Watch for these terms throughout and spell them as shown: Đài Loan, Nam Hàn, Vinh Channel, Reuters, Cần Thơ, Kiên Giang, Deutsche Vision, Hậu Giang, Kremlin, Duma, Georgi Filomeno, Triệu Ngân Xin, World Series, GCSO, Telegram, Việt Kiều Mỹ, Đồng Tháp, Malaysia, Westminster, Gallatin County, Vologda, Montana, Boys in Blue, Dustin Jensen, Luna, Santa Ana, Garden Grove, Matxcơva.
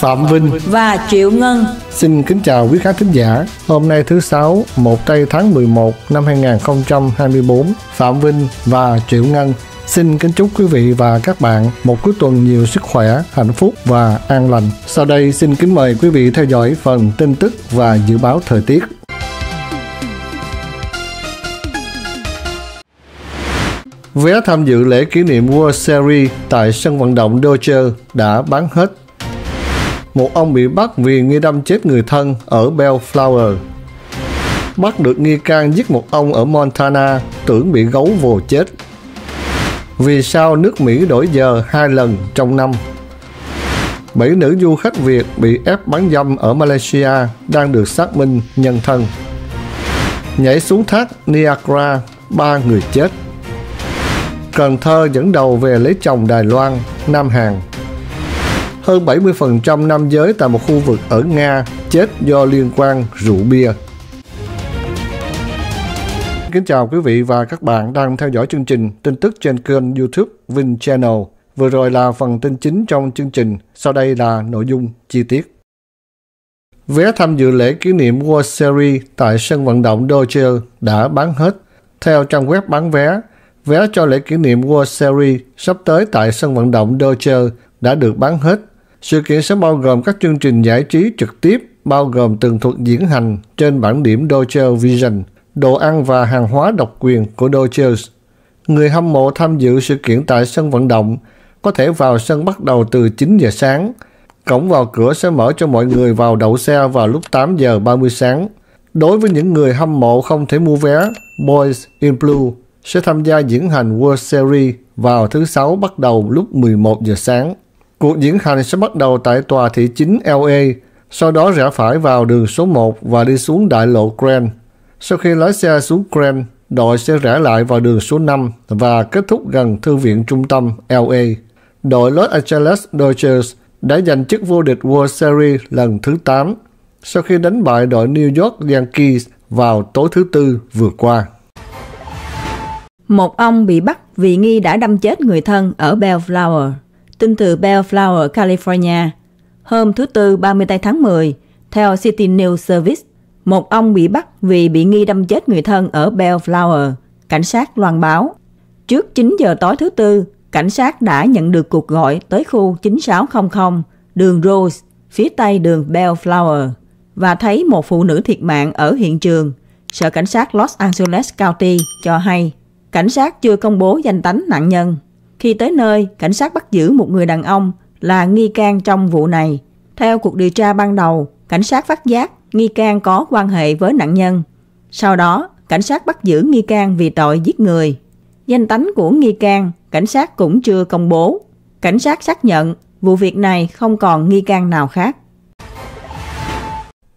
Phạm Vinh và Triệu Ngân. Xin kính chào quý khán thính giả. Hôm nay thứ Sáu, 1 tây tháng 11 năm 2024, Phạm Vinh và Triệu Ngân xin kính chúc quý vị và các bạn một cuối tuần nhiều sức khỏe, hạnh phúc và an lành. Sau đây xin kính mời quý vị theo dõi phần tin tức và dự báo thời tiết. Vé tham dự lễ kỷ niệm World Series tại sân vận động Dodgers đã bán hết. Một ông bị bắt vì nghi đâm chết người thân ở Bellflower. Bắt được nghi can giết một ông ở Montana tưởng bị gấu vồ chết. Vì sao nước Mỹ đổi giờ 2 lần trong năm? 7 nữ du khách Việt bị ép bán dâm ở Malaysia đang được xác minh nhân thân. Nhảy xuống thác Niagara, 3 người chết. Cần Thơ dẫn đầu về lấy chồng Đài Loan, Nam Hàn. Hơn 70% nam giới tại một khu vực ở Nga chết do liên quan rượu bia. Kính chào quý vị và các bạn đang theo dõi chương trình tin tức trên kênh YouTube Vinh Channel. Vừa rồi là phần tin chính trong chương trình, sau đây là nội dung chi tiết. Vé tham dự lễ kỷ niệm World Series tại sân vận động Dodgers đã bán hết. Theo trang web bán vé, vé cho lễ kỷ niệm World Series sắp tới tại sân vận động Dodgers đã được bán hết. Sự kiện sẽ bao gồm các chương trình giải trí trực tiếp, bao gồm tường thuật diễn hành trên bảng điểm Deutsche Vision, đồ ăn và hàng hóa độc quyền của Dodgers. Người hâm mộ tham dự sự kiện tại sân vận động có thể vào sân bắt đầu từ 9 giờ sáng. Cổng vào cửa sẽ mở cho mọi người vào đậu xe vào lúc 8 giờ 30 sáng. Đối với những người hâm mộ không thể mua vé, Boys in Blue sẽ tham gia diễn hành World Series vào thứ Sáu bắt đầu lúc 11 giờ sáng. Cuộc diễn hành sẽ bắt đầu tại tòa thị chính LA, sau đó rẽ phải vào đường số 1 và đi xuống đại lộ Grand. Sau khi lái xe xuống Grand, đội sẽ rẽ lại vào đường số 5 và kết thúc gần Thư viện Trung tâm LA. Đội Los Angeles Dodgers đã giành chức vô địch World Series lần thứ 8, sau khi đánh bại đội New York Yankees vào tối thứ Tư vừa qua. Một ông bị bắt vì nghi đã đâm chết người thân ở Bellflower. Tin từ Bellflower, California. Hôm thứ Tư 30 tháng 10, theo City News Service, một ông bị bắt vì bị nghi đâm chết người thân ở Bellflower, cảnh sát loan báo. Trước 9 giờ tối thứ Tư, cảnh sát đã nhận được cuộc gọi tới khu 9600, đường Gros, phía tây đường Bellflower, và thấy một phụ nữ thiệt mạng ở hiện trường. Sở cảnh sát Los Angeles County cho hay, cảnh sát chưa công bố danh tánh nạn nhân. Khi tới nơi, cảnh sát bắt giữ một người đàn ông là nghi can trong vụ này. Theo cuộc điều tra ban đầu, cảnh sát phát giác nghi can có quan hệ với nạn nhân. Sau đó, cảnh sát bắt giữ nghi can vì tội giết người. Danh tánh của nghi can, cảnh sát cũng chưa công bố. Cảnh sát xác nhận vụ việc này không còn nghi can nào khác.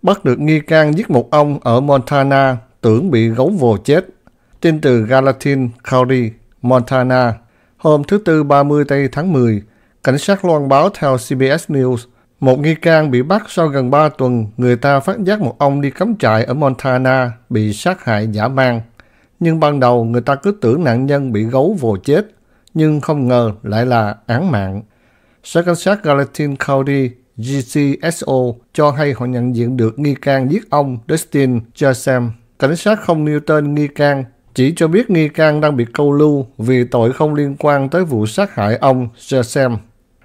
Bắt được nghi can giết một ông ở Montana tưởng bị gấu vồ chết. Tin từ Gallatin County, Montana. Hôm thứ Tư 30 tháng 10, cảnh sát loan báo theo CBS News, một nghi can bị bắt sau gần 3 tuần người ta phát giác một ông đi cắm trại ở Montana bị sát hại dã man. Nhưng ban đầu người ta cứ tưởng nạn nhân bị gấu vồ chết, nhưng không ngờ lại là án mạng. Sở cảnh sát Gallatin County GCSO cho hay họ nhận diện được nghi can giết ông Dustin Jensen. Cảnh sát không nêu tên nghi can, chỉ cho biết nghi can đang bị câu lưu vì tội không liên quan tới vụ sát hại ông Jensen.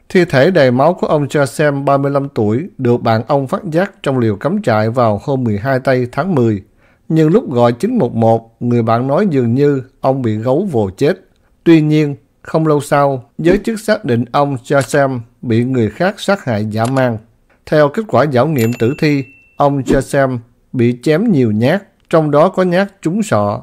Thi thể đầy máu của ông Jensen, 35 tuổi, được bạn ông phát giác trong liều cắm trại vào hôm 12 tháng 10. Nhưng lúc gọi 911, người bạn nói dường như ông bị gấu vồ chết. Tuy nhiên, không lâu sau, giới chức xác định ông Jensen bị người khác sát hại dã man. Theo kết quả giảo nghiệm tử thi, ông Jensen bị chém nhiều nhát, trong đó có nhát trúng sọ.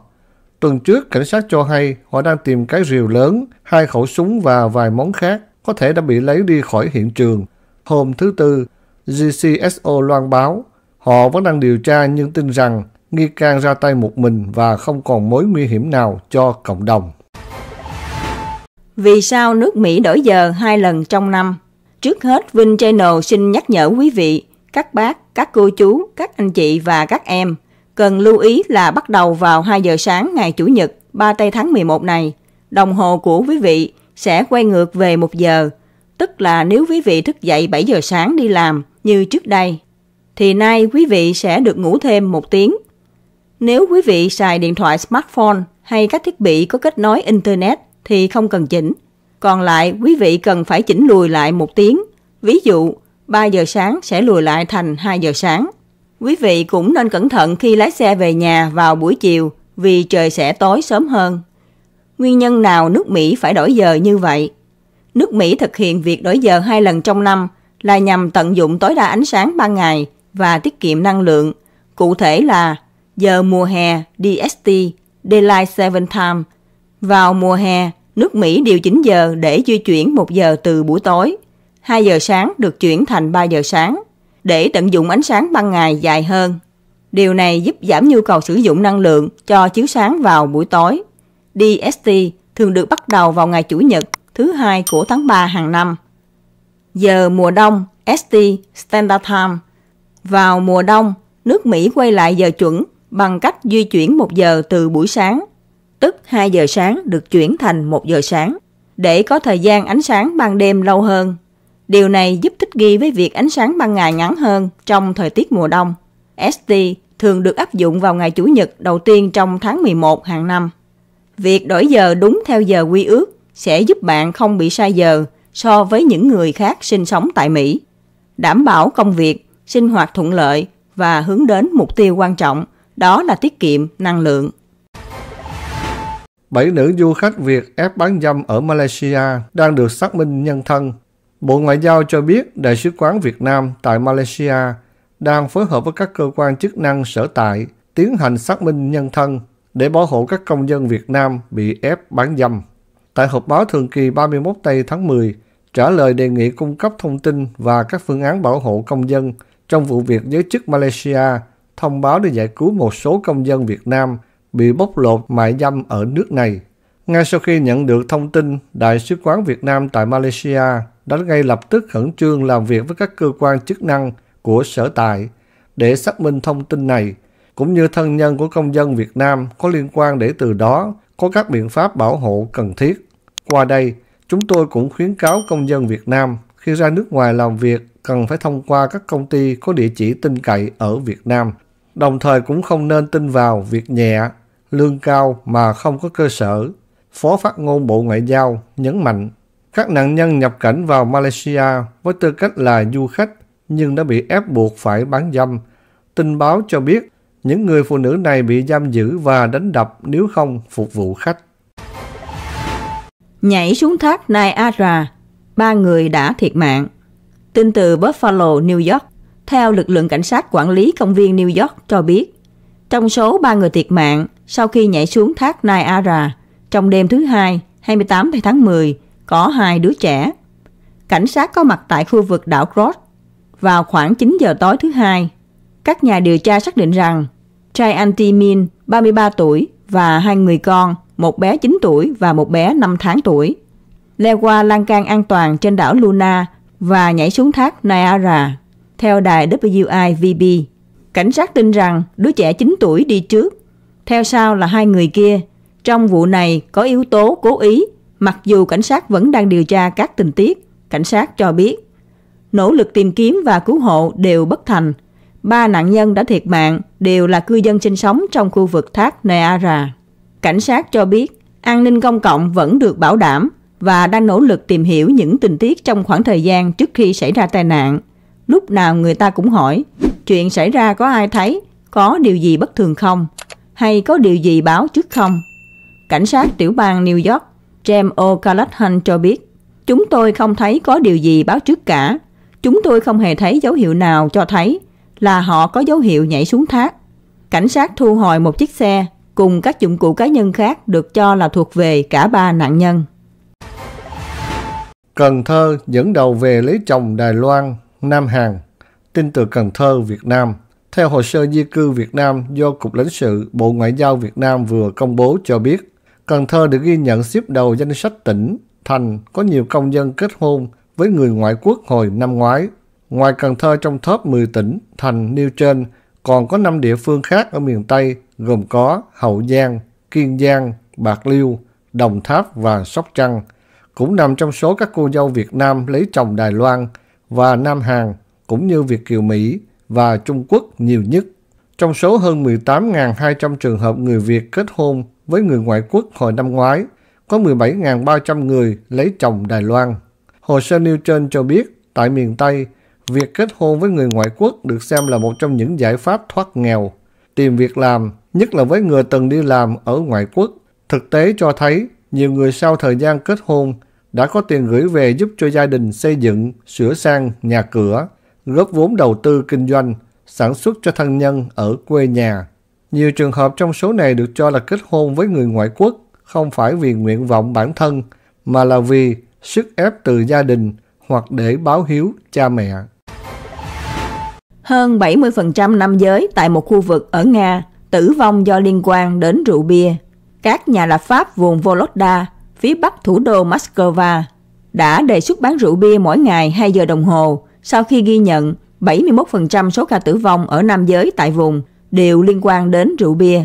Tuần trước, cảnh sát cho hay họ đang tìm cái rìu lớn, 2 khẩu súng và vài món khác có thể đã bị lấy đi khỏi hiện trường. Hôm thứ Tư, GCSO loan báo, họ vẫn đang điều tra nhưng tin rằng nghi can ra tay một mình và không còn mối nguy hiểm nào cho cộng đồng. Vì sao nước Mỹ đổi giờ 2 lần trong năm? Trước hết, Vinh Channel xin nhắc nhở quý vị, các bác, các cô chú, các anh chị và các em cần lưu ý là bắt đầu vào 2 giờ sáng ngày Chủ nhật 3 tây tháng 11 này, đồng hồ của quý vị sẽ quay ngược về 1 giờ, Tức là nếu quý vị thức dậy 7 giờ sáng đi làm như trước đây, thì nay quý vị sẽ được ngủ thêm 1 tiếng. Nếu quý vị xài điện thoại smartphone hay các thiết bị có kết nối Internet thì không cần chỉnh. Còn lại, quý vị cần phải chỉnh lùi lại 1 tiếng. Ví dụ, 3 giờ sáng sẽ lùi lại thành 2 giờ sáng. Quý vị cũng nên cẩn thận khi lái xe về nhà vào buổi chiều vì trời sẽ tối sớm hơn. Nguyên nhân nào nước Mỹ phải đổi giờ như vậy? Nước Mỹ thực hiện việc đổi giờ 2 lần trong năm là nhằm tận dụng tối đa ánh sáng ban ngày và tiết kiệm năng lượng. Cụ thể là giờ mùa hè DST, Daylight Saving Time. Vào mùa hè, nước Mỹ điều chỉnh giờ để di chuyển 1 giờ từ buổi tối. 2 giờ sáng được chuyển thành 3 giờ sáng để tận dụng ánh sáng ban ngày dài hơn. Điều này giúp giảm nhu cầu sử dụng năng lượng cho chiếu sáng vào buổi tối. DST thường được bắt đầu vào ngày Chủ nhật thứ 2 của tháng 3 hàng năm. Giờ mùa đông ST Standard Time. Vào mùa đông, nước Mỹ quay lại giờ chuẩn bằng cách di chuyển 1 giờ từ buổi sáng, tức 2 giờ sáng được chuyển thành 1 giờ sáng, để có thời gian ánh sáng ban đêm lâu hơn. Điều này giúp thích nghi với việc ánh sáng ban ngày ngắn hơn trong thời tiết mùa đông. ST thường được áp dụng vào ngày Chủ nhật đầu tiên trong tháng 11 hàng năm. Việc đổi giờ đúng theo giờ quy ước sẽ giúp bạn không bị sai giờ so với những người khác sinh sống tại Mỹ, đảm bảo công việc, sinh hoạt thuận lợi và hướng đến mục tiêu quan trọng, đó là tiết kiệm năng lượng. 7 nữ du khách Việt ép bán dâm ở Malaysia đang được xác minh nhân thân. Bộ Ngoại giao cho biết Đại sứ quán Việt Nam tại Malaysia đang phối hợp với các cơ quan chức năng sở tại tiến hành xác minh nhân thân để bảo hộ các công dân Việt Nam bị ép bán dâm. Tại họp báo thường kỳ 31 tây tháng 10, trả lời đề nghị cung cấp thông tin và các phương án bảo hộ công dân trong vụ việc giới chức Malaysia thông báo để giải cứu một số công dân Việt Nam bị bóc lột mại dâm ở nước này. Ngay sau khi nhận được thông tin, Đại sứ quán Việt Nam tại Malaysia đã ngay lập tức khẩn trương làm việc với các cơ quan chức năng của sở tại để xác minh thông tin này, cũng như thân nhân của công dân Việt Nam có liên quan để từ đó có các biện pháp bảo hộ cần thiết. Qua đây, chúng tôi cũng khuyến cáo công dân Việt Nam khi ra nước ngoài làm việc cần phải thông qua các công ty có địa chỉ tin cậy ở Việt Nam, đồng thời cũng không nên tin vào việc nhẹ, lương cao mà không có cơ sở. Phó phát ngôn Bộ Ngoại giao nhấn mạnh, các nạn nhân nhập cảnh vào Malaysia với tư cách là du khách nhưng đã bị ép buộc phải bán dâm. Tin báo cho biết, những người phụ nữ này bị giam giữ và đánh đập nếu không phục vụ khách. Nhảy xuống thác Niagara, 3 người đã thiệt mạng. Tin từ Buffalo, New York, theo lực lượng cảnh sát quản lý công viên New York cho biết, trong số 3 người thiệt mạng sau khi nhảy xuống thác Niagara, trong đêm thứ Hai, 28 tháng 10, có 2 đứa trẻ. Cảnh sát có mặt tại khu vực đảo Gros vào khoảng 9 giờ tối thứ Hai. Các nhà điều tra xác định rằng Tri-Anti-min, 33 tuổi, và 2 người con, một bé 9 tuổi và một bé 5 tháng tuổi, leo qua lan can an toàn trên đảo Luna và nhảy xuống thác Niagara. Theo đài WIVB, cảnh sát tin rằng đứa trẻ 9 tuổi đi trước, theo sau là 2 người kia. Trong vụ này có yếu tố cố ý, mặc dù cảnh sát vẫn đang điều tra các tình tiết, cảnh sát cho biết. Nỗ lực tìm kiếm và cứu hộ đều bất thành. 3 nạn nhân đã thiệt mạng đều là cư dân sinh sống trong khu vực thác Niagara. Cảnh sát cho biết an ninh công cộng vẫn được bảo đảm và đang nỗ lực tìm hiểu những tình tiết trong khoảng thời gian trước khi xảy ra tai nạn. Lúc nào người ta cũng hỏi, chuyện xảy ra có ai thấy, có điều gì bất thường không, hay có điều gì báo trước không? Cảnh sát tiểu bang New York, Jem O. Kalashan cho biết, chúng tôi không thấy có điều gì báo trước cả. Chúng tôi không hề thấy dấu hiệu nào cho thấy là họ có dấu hiệu nhảy xuống thác. Cảnh sát thu hồi một chiếc xe cùng các dụng cụ cá nhân khác được cho là thuộc về cả 3 nạn nhân. Cần Thơ dẫn đầu về lấy chồng Đài Loan, Nam Hàn. Tin từ Cần Thơ, Việt Nam. Theo hồ sơ di cư Việt Nam do Cục lãnh sự Bộ Ngoại giao Việt Nam vừa công bố cho biết, Cần Thơ được ghi nhận xếp đầu danh sách tỉnh, thành có nhiều công dân kết hôn với người ngoại quốc hồi năm ngoái. Ngoài Cần Thơ, trong top 10 tỉnh, thành nêu trên, còn có 5 địa phương khác ở miền Tây, gồm có Hậu Giang, Kiên Giang, Bạc Liêu, Đồng Tháp và Sóc Trăng. cũng nằm trong số các cô dâu Việt Nam lấy chồng Đài Loan và Nam Hàn cũng như Việt Kiều Mỹ và Trung Quốc nhiều nhất. Trong số hơn 18.200 trường hợp người Việt kết hôn với người ngoại quốc hồi năm ngoái, có 17.300 người lấy chồng Đài Loan. Hồ sơ nêu trên cho biết, tại miền Tây, việc kết hôn với người ngoại quốc được xem là một trong những giải pháp thoát nghèo, tìm việc làm, nhất là với người từng đi làm ở ngoại quốc. Thực tế cho thấy, nhiều người sau thời gian kết hôn đã có tiền gửi về giúp cho gia đình xây dựng, sửa sang nhà cửa, góp vốn đầu tư kinh doanh, sản xuất cho thân nhân ở quê nhà. Nhiều trường hợp trong số này được cho là kết hôn với người ngoại quốc không phải vì nguyện vọng bản thân, mà là vì sức ép từ gia đình hoặc để báo hiếu cha mẹ. Hơn 70% nam giới tại một khu vực ở Nga tử vong do liên quan đến rượu bia. Các nhà lập pháp vùng Vologda, phía bắc thủ đô Matxcơva, đã đề xuất bán rượu bia mỗi ngày 2 giờ đồng hồ sau khi ghi nhận 71% số ca tử vong ở nam giới tại vùng đều liên quan đến rượu bia.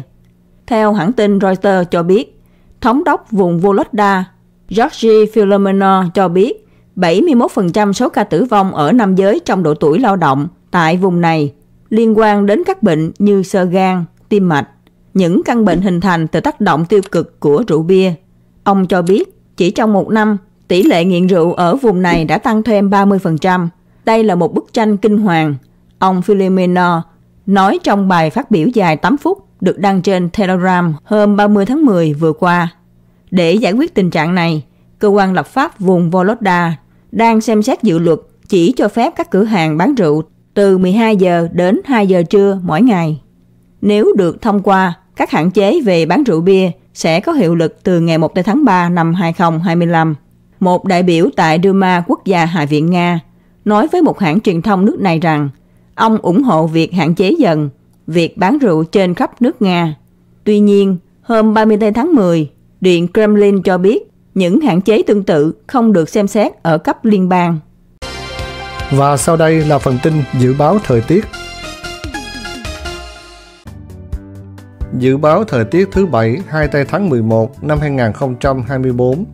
Theo hãng tin Reuters cho biết, thống đốc vùng Vologda, Georgi Filomeno cho biết 71% số ca tử vong ở nam giới trong độ tuổi lao động tại vùng này liên quan đến các bệnh như xơ gan, tim mạch, những căn bệnh hình thành từ tác động tiêu cực của rượu bia. Ông cho biết, chỉ trong một năm, tỷ lệ nghiện rượu ở vùng này đã tăng thêm 30%. Đây là một bức tranh kinh hoàng, ông Filomeno nói trong bài phát biểu dài 8 phút được đăng trên Telegram hôm 30 tháng 10 vừa qua. Để giải quyết tình trạng này, cơ quan lập pháp vùng Vologda đang xem xét dự luật chỉ cho phép các cửa hàng bán rượu từ 12 giờ đến 2 giờ trưa mỗi ngày. Nếu được thông qua, các hạn chế về bán rượu bia sẽ có hiệu lực từ ngày 1 tháng 3 năm 2025. Một đại biểu tại Duma Quốc gia Hạ viện Nga nói với một hãng truyền thông nước này rằng ông ủng hộ việc hạn chế dần việc bán rượu trên khắp nước Nga. Tuy nhiên, hôm 30 tháng 10, Điện Kremlin cho biết những hạn chế tương tự không được xem xét ở cấp liên bang. Và sau đây là phần tin dự báo thời tiết. Dự báo thời tiết thứ Bảy 20 tháng 11 năm 2024,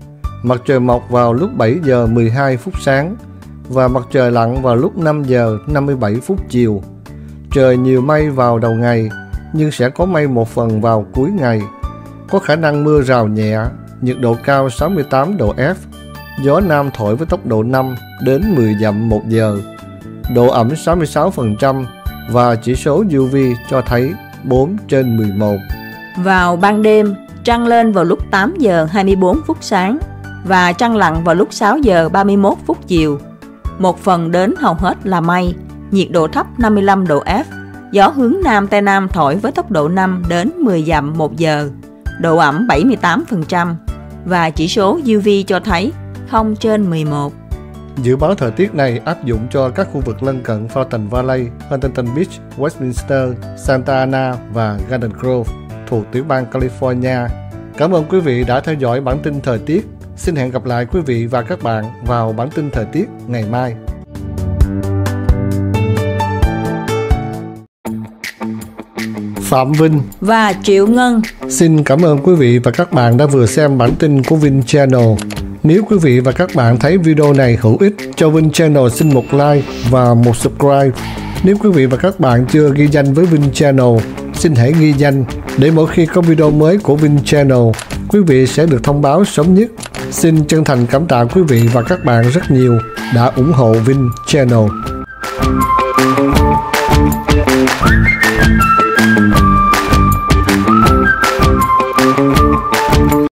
mặt trời mọc vào lúc 7 giờ 12 phút sáng và mặt trời lặn vào lúc 5 giờ 57 phút chiều. Trời nhiều mây vào đầu ngày, nhưng sẽ có mây một phần vào cuối ngày. Có khả năng mưa rào nhẹ, nhiệt độ cao 68 độ F, gió Nam thổi với tốc độ 5 đến 10 dặm một giờ, độ ẩm 66% và chỉ số UV cho thấy 4/11. Vào ban đêm, trăng lên vào lúc 8 giờ 24 phút sáng và trăng lặn vào lúc 6 giờ 31 phút chiều. Một phần đến hầu hết là mây, nhiệt độ thấp 55 độ F, gió hướng Nam Tây Nam thổi với tốc độ 5 đến 10 dặm một giờ, độ ẩm 78% và chỉ số UV cho thấy 0/11. Dự báo thời tiết này áp dụng cho các khu vực lân cận Fountain Valley, Huntington Beach, Westminster, Santa Ana và Garden Grove thuộc tiểu bang California. Cảm ơn quý vị đã theo dõi bản tin thời tiết. Xin hẹn gặp lại quý vị và các bạn vào bản tin thời tiết ngày mai. Phạm Vinh và Triệu Ngân xin cảm ơn quý vị và các bạn đã vừa xem bản tin của Vinh Channel. Nếu quý vị và các bạn thấy video này hữu ích, cho Vinh Channel xin một like và một subscribe. Nếu quý vị và các bạn chưa ghi danh với Vinh Channel, xin hãy ghi danh để mỗi khi có video mới của Vinh Channel, quý vị sẽ được thông báo sớm nhất. Xin chân thành cảm tạ quý vị và các bạn rất nhiều đã ủng hộ Vinh Channel.